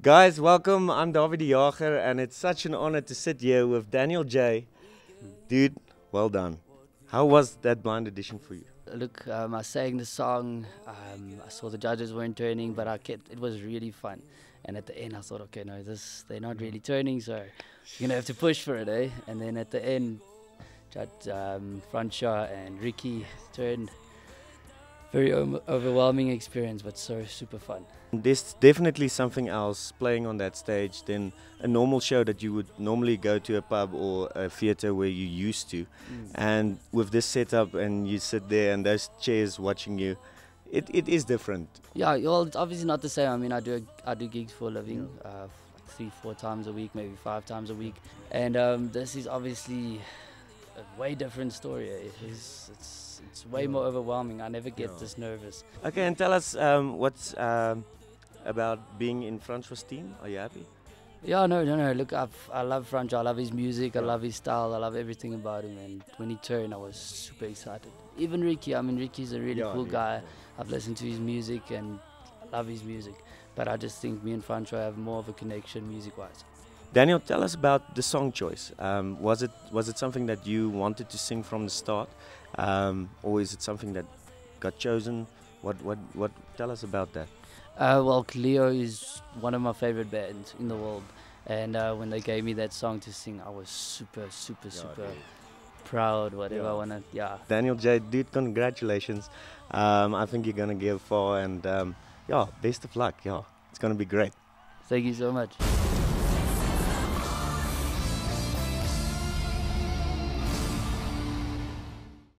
Guys, welcome. I'm Dawie de Jager, and it's such an honor to sit here with Daniel J. Dude, well done. How was that blind audition for you? Look, I sang the song, I saw the judges weren't turning, but it was really fun. And at the end I thought, okay, no, they're not really turning, so you're going to have to push for it, eh? And then at the end, Chad, Francha and Ricky turned. Very overwhelming experience, but so super fun. There's definitely something else playing on that stage than a normal show that you would normally go to a pub or a theatre where you used to. And with this setup and you sit there and those chairs watching you, it is different. Yeah, well, it's obviously not the same. I mean, I do gigs for a living, 3-4 times a week, maybe 5 times a week. And this is obviously a way different story. It's way more overwhelming. I never get this nervous. Okay, and tell us what's about being in Francois' team. Are you happy? Yeah, no. Look, I love Francha. I love his music. I love his style. I love everything about him. And when he turned, I was super excited. Even Ricky. I mean, Ricky's a really cool guy. I've listened to his music and I love his music. But I just think me and Francha have more of a connection music-wise. Daniel, tell us about the song choice. Was it something that you wanted to sing from the start, or is it something that got chosen? What? Tell us about that. Well, Kaleo is one of my favorite bands in the world, and when they gave me that song to sing, I was super proud. Whatever I wanted. Yeah. Daniel J. Dude, congratulations. I think you're gonna go far, and yeah, best of luck. Yeah, it's gonna be great. Thank you so much.